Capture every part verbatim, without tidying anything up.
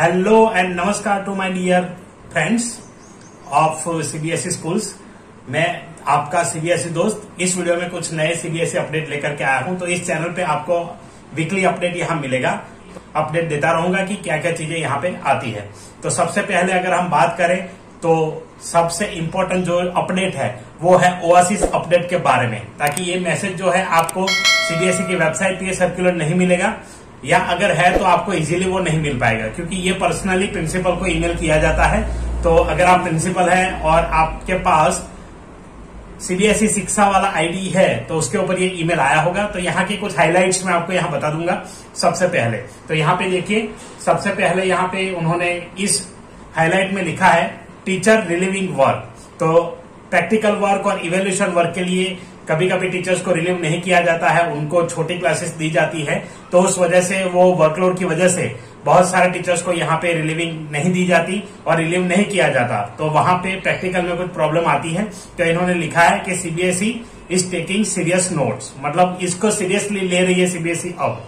Hello and नमस्कार to my dear friends of CBSE schools. मैं आपका सीबीएसई दोस्त इस वीडियो में कुछ नए सीबीएसई अपडेट लेकर के आया हूं। तो इस चैनल पे आपको वीकली अपडेट यहाँ मिलेगा, अपडेट देता रहूंगा कि क्या क्या चीजें यहाँ पे आती है। तो सबसे पहले अगर हम बात करें तो सबसे इम्पोर्टेंट जो अपडेट है वो है ओएसिस अपडेट के बारे में, ताकि ये मैसेज जो है आपको सीबीएसई की वेबसाइट पे सर्कुलर नहीं मिलेगा, या अगर है तो आपको इजीली वो नहीं मिल पाएगा, क्योंकि ये पर्सनली प्रिंसिपल को ईमेल किया जाता है। तो अगर आप प्रिंसिपल हैं और आपके पास सीबीएसई शिक्षा वाला आईडी है तो उसके ऊपर ये ईमेल आया होगा। तो यहाँ के कुछ हाइलाइट्स मैं आपको यहाँ बता दूंगा। सबसे पहले तो यहाँ पे देखिए, सबसे पहले यहाँ पे उन्होंने इस हाईलाइट में लिखा है टीचर रिलीविंग वर्क। तो प्रैक्टिकल वर्क और इवेल्यूशन वर्क के लिए कभी कभी टीचर्स को रिलीव नहीं किया जाता है, उनको छोटी क्लासेस दी जाती है, तो उस वजह से वो वर्कलोड की वजह से बहुत सारे टीचर्स को यहाँ पे रिलीविंग नहीं दी जाती और रिलीव नहीं किया जाता, तो वहां पे प्रैक्टिकल में कुछ प्रॉब्लम आती है। तो इन्होंने लिखा है कि CBSE is taking serious notes, मतलब इसको सीरियसली ले रही है सीबीएसई। अब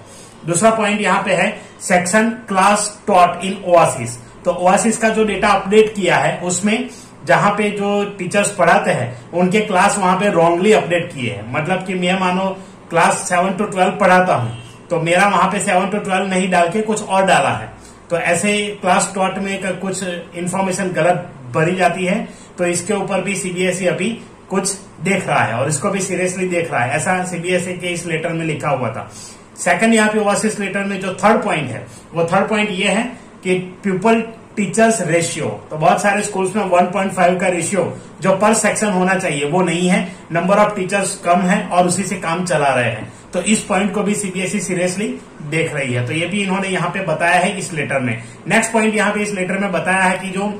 दूसरा पॉइंट यहाँ पे है section class taught in OASIS. तो ओएसिस का जो डेटा अपडेट किया है उसमें जहां पे जो टीचर्स पढ़ाते हैं उनके क्लास वहां पे रॉन्गली अपडेट किए हैं, मतलब कि मैं मानो क्लास सेवन टू ट्वेल्व पढ़ाता हूं तो मेरा वहां पे सेवन टू ट्वेल्व नहीं डाल के कुछ और डाला है, तो ऐसे क्लास टॉट में कुछ इन्फॉर्मेशन गलत भरी जाती है। तो इसके ऊपर भी सीबीएसई अभी कुछ देख रहा है और इसको भी सीरियसली देख रहा है, ऐसा सीबीएसई के इस लेटर में लिखा हुआ था। सेकंड यहाँ पे ओएसिस लेटर में जो थर्ड पॉइंट है वो थर्ड पॉइंट ये है कि पीपल टीचर्स रेशियो, तो बहुत सारे स्कूल्स में वन पॉइंट फाइव का रेशियो जो पर सेक्शन होना चाहिए वो नहीं है, नंबर ऑफ टीचर्स कम है और उसी से काम चला रहे हैं। तो इस पॉइंट को भी सीबीएसई सीरियसली देख रही है, तो ये भी इन्होंने यहाँ पे बताया है इस लेटर में। नेक्स्ट पॉइंट यहाँ पे इस लेटर में बताया है कि जो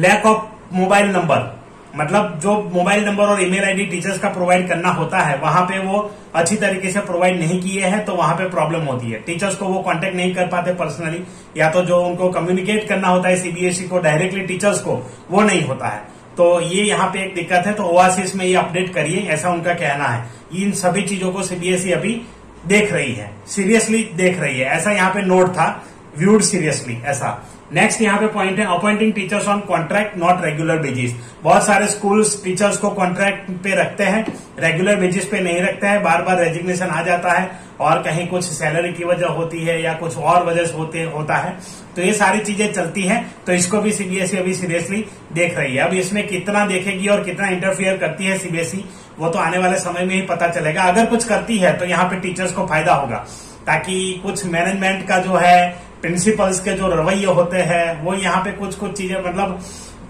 लैक ऑफ मोबाइल नंबर, मतलब जो मोबाइल नंबर और ईमेल आईडी टीचर्स का प्रोवाइड करना होता है वहां पे वो अच्छी तरीके से प्रोवाइड नहीं किए हैं, तो वहां पे प्रॉब्लम होती है, टीचर्स को वो कांटेक्ट नहीं कर पाते पर्सनली, या तो जो उनको कम्युनिकेट करना होता है सीबीएसई को डायरेक्टली टीचर्स को वो नहीं होता है। तो ये यहाँ पे एक दिक्कत है, तो ओएसिस में ये अपडेट करिए, ऐसा उनका कहना है। इन सभी चीजों को सीबीएसई अभी देख रही है, सीरियसली देख रही है, ऐसा यहाँ पे नोट था, व्यूड सीरियसली ऐसा। नेक्स्ट यहाँ पे पॉइंट है appointing teachers on contract not regular basis. बहुत सारे स्कूल्स टीचर्स को कॉन्ट्रैक्ट पे रखते हैं, रेगुलर बेसिस पे नहीं रखते हैं, बार बार रेजिग्नेशन आ जाता है और कहीं कुछ सैलरी की वजह होती है या कुछ और वजह होते होता है, तो ये सारी चीजें चलती हैं। तो इसको भी सीबीएसई अभी सीरियसली देख रही है। अब इसमें कितना देखेगी और कितना इंटरफियर करती है सीबीएसई वो तो आने वाले समय में ही पता चलेगा। अगर कुछ करती है तो यहाँ पे टीचर्स को फायदा होगा, ताकि कुछ मैनेजमेंट का जो है प्रिंसिपल्स के जो रवैये होते हैं वो यहाँ पे कुछ कुछ चीजें मतलब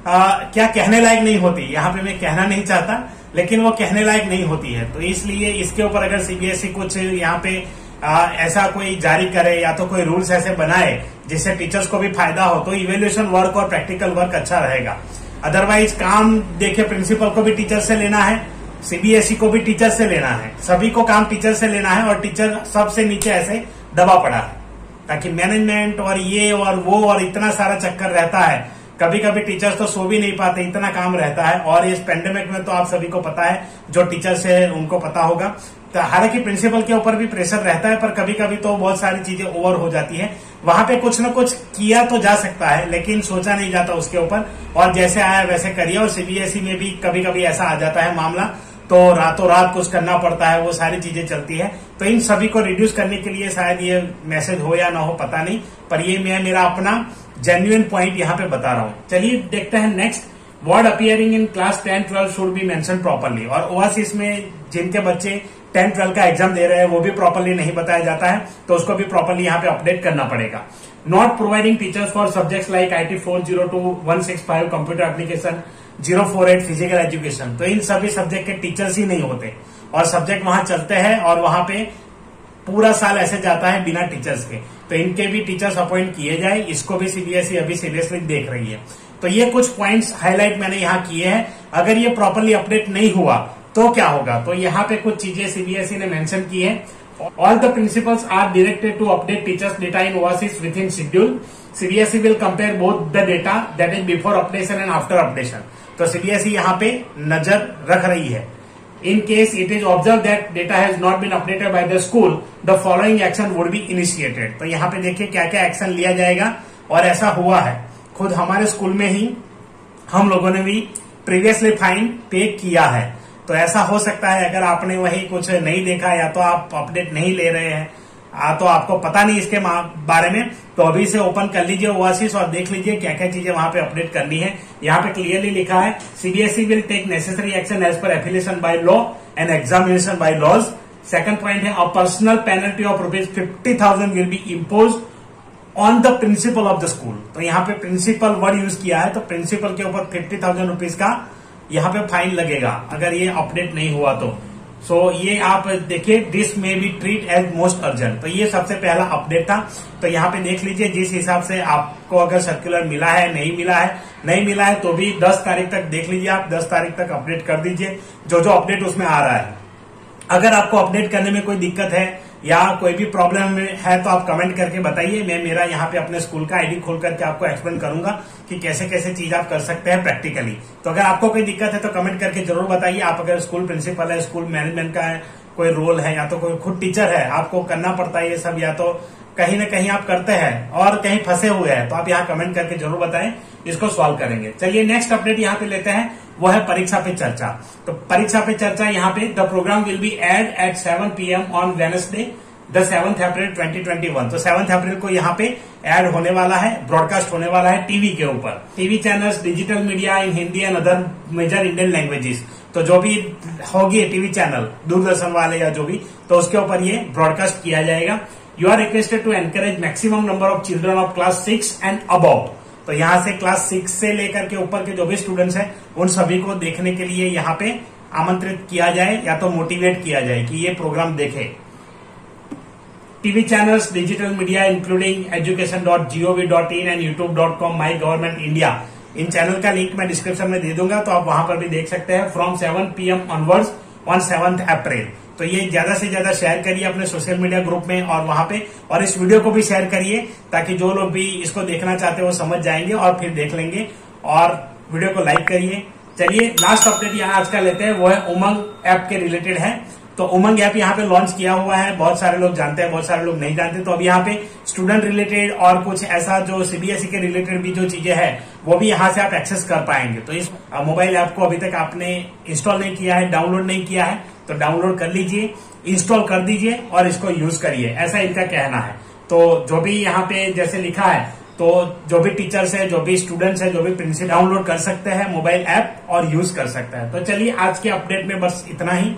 आ, क्या कहने लायक नहीं होती, यहाँ पे मैं कहना नहीं चाहता लेकिन वो कहने लायक नहीं होती है। तो इसलिए इसके ऊपर अगर सीबीएसई कुछ यहाँ पे आ, ऐसा कोई जारी करे या तो कोई रूल्स ऐसे बनाए जिससे टीचर्स को भी फायदा हो, तो इवेल्यूएशन वर्क और प्रैक्टिकल वर्क अच्छा रहेगा। अदरवाइज काम देखे प्रिंसिपल को भी टीचर से लेना है, सीबीएसई को भी टीचर से लेना है, सभी को काम टीचर से लेना है और टीचर सबसे नीचे ऐसे दबा पड़ा है, ताकि मैनेजमेंट और ये और वो और इतना सारा चक्कर रहता है, कभी कभी टीचर्स तो सो भी नहीं पाते, इतना काम रहता है। और इस पेंडेमिक में तो आप सभी को पता है, जो टीचर्स है उनको पता होगा, तो हालांकि प्रिंसिपल के ऊपर भी प्रेशर रहता है पर कभी कभी तो बहुत सारी चीजें ओवर हो जाती है, वहां पे कुछ ना कुछ किया तो जा सकता है लेकिन सोचा नहीं जाता उसके ऊपर, और जैसे आया वैसे करिए। और सीबीएसई में भी कभी कभी ऐसा आ जाता है मामला, तो रातों रात कुछ करना पड़ता है, वो सारी चीजें चलती है। तो इन सभी को रिड्यूस करने के लिए शायद ये मैसेज हो या ना हो पता नहीं, पर ये मैं मेरा अपना जेन्युइन पॉइंट यहाँ पे बता रहा हूँ। चलिए देखते हैं next, word appearing in class ten twelve should be mention properly. और ओएसिस में जिनके बच्चे टेन ट्वेल्व का एग्जाम दे रहे हैं वो भी प्रॉपर्ली नहीं बताया जाता है, तो उसको भी प्रॉपर्ली यहाँ पे अपडेट करना पड़ेगा। Not providing teachers for subjects like I T four zero two, one sixty five, computer application, zero four eight, physical education, तो इन सभी सब्जेक्ट के टीचर्स ही नहीं होते और सब्जेक्ट वहां चलते हैं और वहां पे पूरा साल ऐसे जाता है बिना टीचर्स के, तो इनके भी टीचर्स अपॉइंट किए जाए, इसको भी सीबीएसई अभी सीरियसली देख रही है। तो ये कुछ पॉइंट्स हाईलाइट मैंने यहाँ किए हैं, अगर ये प्रॉपरली अपडेट नहीं हुआ तो क्या होगा, तो यहाँ पे कुछ चीजें सीबीएसई ने मेंशन की है। All the principals are directed to update teachers' data in OASIS within schedule. C B S E will compare both the data that is before updation and after updation. तो C B S E यहाँ पे नजर रख रही है। In case it is observed that data has not been updated by the school, the following action would be initiated. तो यहाँ पे देखिए क्या क्या एक्शन लिया जाएगा। और ऐसा हुआ है, खुद हमारे स्कूल में ही हम लोगों ने भी प्रीवियसली फाइन पे किया है। तो ऐसा हो सकता है अगर आपने वही कुछ नहीं देखा या तो आप अपडेट नहीं ले रहे हैं आ तो आपको पता नहीं इसके बारे में, तो अभी से ओपन कर लीजिए ओएसिस और देख लीजिए क्या क्या चीजें वहां पे अपडेट करनी है। यहाँ पे क्लियरली लिखा है CBSE will take necessary action as per affiliation by law and examination bye laws. Second point है a personal penalty of rupees fifty thousand will be impose on the principal of the school. तो यहाँ पे principal word use किया है, तो principal के ऊपर fifty thousand rupees का यहाँ पे फाइन लगेगा अगर ये अपडेट नहीं हुआ तो। सो so, ये आप देखिए this may be treat as most urgent. तो ये सबसे पहला अपडेट था। तो यहाँ पे देख लीजिए जिस हिसाब से आपको अगर सर्कुलर मिला है, नहीं मिला है, नहीं मिला है तो भी दस तारीख तक देख लीजिए, आप दस तारीख तक अपडेट कर दीजिए जो जो अपडेट उसमें आ रहा है। अगर आपको अपडेट करने में कोई दिक्कत है या कोई भी प्रॉब्लम है तो आप कमेंट करके बताइए। मैं मेरा यहाँ पे अपने स्कूल का आईडी खोल करके आपको एक्सप्लेन करूंगा कि कैसे कैसे चीज आप कर सकते हैं प्रैक्टिकली। तो अगर आपको कोई दिक्कत है तो कमेंट करके जरूर बताइए। आप अगर स्कूल प्रिंसिपल है, स्कूल मैनेजमेंट का है, कोई रोल है या तो कोई खुद टीचर है, आपको करना पड़ता है ये सब, या तो कहीं ना कहीं आप करते हैं और कहीं फंसे हुए हैं, तो आप यहाँ कमेंट करके जरूर बताएं, इसको सॉल्व करेंगे। चलिए नेक्स्ट अपडेट यहाँ पे लेते हैं, वो है परीक्षा पे चर्चा। तो परीक्षा पे चर्चा यहाँ पे the programme will be aired at seven p m on Wednesday the seventh April twenty twenty one. तो सेवंथ अप्रैल को यहाँ पे एड होने वाला है, ब्रॉडकास्ट होने वाला है टीवी के ऊपर, TV channels, digital media in Hindi and other major Indian languages. तो जो भी होगी टीवी चैनल, दूरदर्शन वाले या जो भी, तो उसके ऊपर ये ब्रॉडकास्ट किया जाएगा। You are requested to encourage maximum number of children of class six and above। तो यहाँ से क्लास सिक्स से लेकर के ऊपर के जो भी स्टूडेंट्स हैं उन सभी को देखने के लिए यहाँ पे आमंत्रित किया जाए या तो मोटिवेट किया जाए कि ये प्रोग्राम देखे। TV channels, digital media including education dot G O V dot in and YouTube dot com my government India, इन चैनल का लिंक मैं डिस्क्रिप्शन में दे दूंगा, तो आप वहां पर भी देख सकते हैं from seven p m onwards on seventh April. तो ये ज्यादा से ज्यादा शेयर करिए अपने सोशल मीडिया ग्रुप में और वहां पे, और इस वीडियो को भी शेयर करिए ताकि जो लोग भी इसको देखना चाहते हैं वो समझ जाएंगे और फिर देख लेंगे, और वीडियो को लाइक करिए। चलिए लास्ट अपडेट यहाँ आज का लेते हैं, वो है उमंग ऐप के रिलेटेड है। तो उमंग ऐप यहाँ पे लॉन्च किया हुआ है, बहुत सारे लोग जानते हैं, बहुत सारे लोग नहीं जानते। तो अब यहाँ पे स्टूडेंट रिलेटेड और कुछ ऐसा जो सीबीएसई के रिलेटेड भी जो चीजें है वो भी यहाँ से आप एक्सेस कर पाएंगे। तो इस मोबाइल ऐप को अभी तक आपने इंस्टॉल नहीं किया है, डाउनलोड नहीं किया है तो डाउनलोड कर लीजिए, इंस्टॉल कर दीजिए और इसको यूज करिए, ऐसा इनका कहना है। तो जो भी यहाँ पे जैसे लिखा है, तो जो भी टीचर्स है, जो भी स्टूडेंट्स है, जो भी प्रिंसिपल डाउनलोड कर सकते हैं मोबाइल ऐप और यूज कर सकते हैं। तो चलिए आज के अपडेट में बस इतना ही।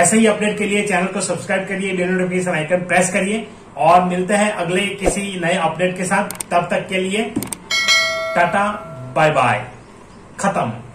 ऐसे ही अपडेट के लिए चैनल को सब्सक्राइब करिए, बेल नोटिफिकेशन आइकन प्रेस करिए और मिलते हैं अगले किसी नए अपडेट के साथ। तब तक के लिए टाटा बाय बाय, खत्म।